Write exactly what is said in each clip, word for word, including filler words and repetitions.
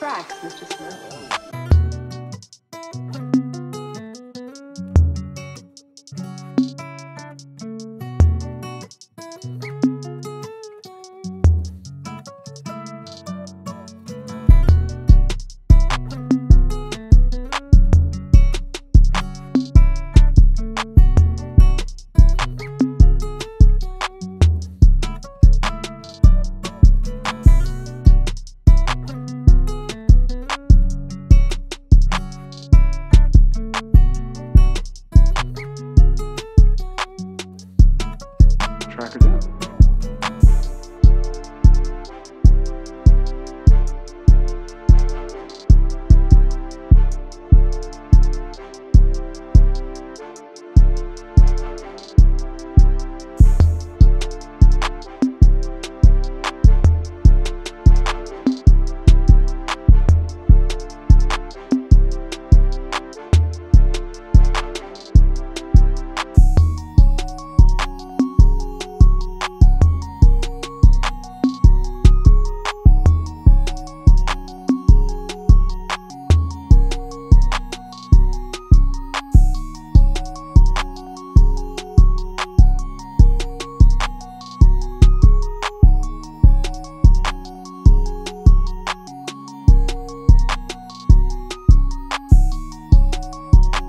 tracks, Mister Smith.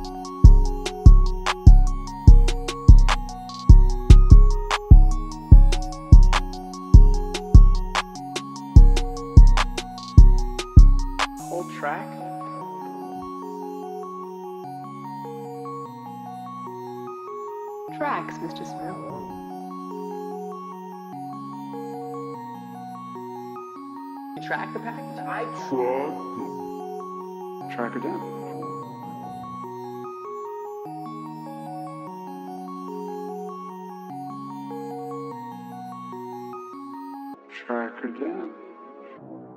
Track her down. Track. Tracks, Mister Smith. Track the package. I track. Track her down. Track her down.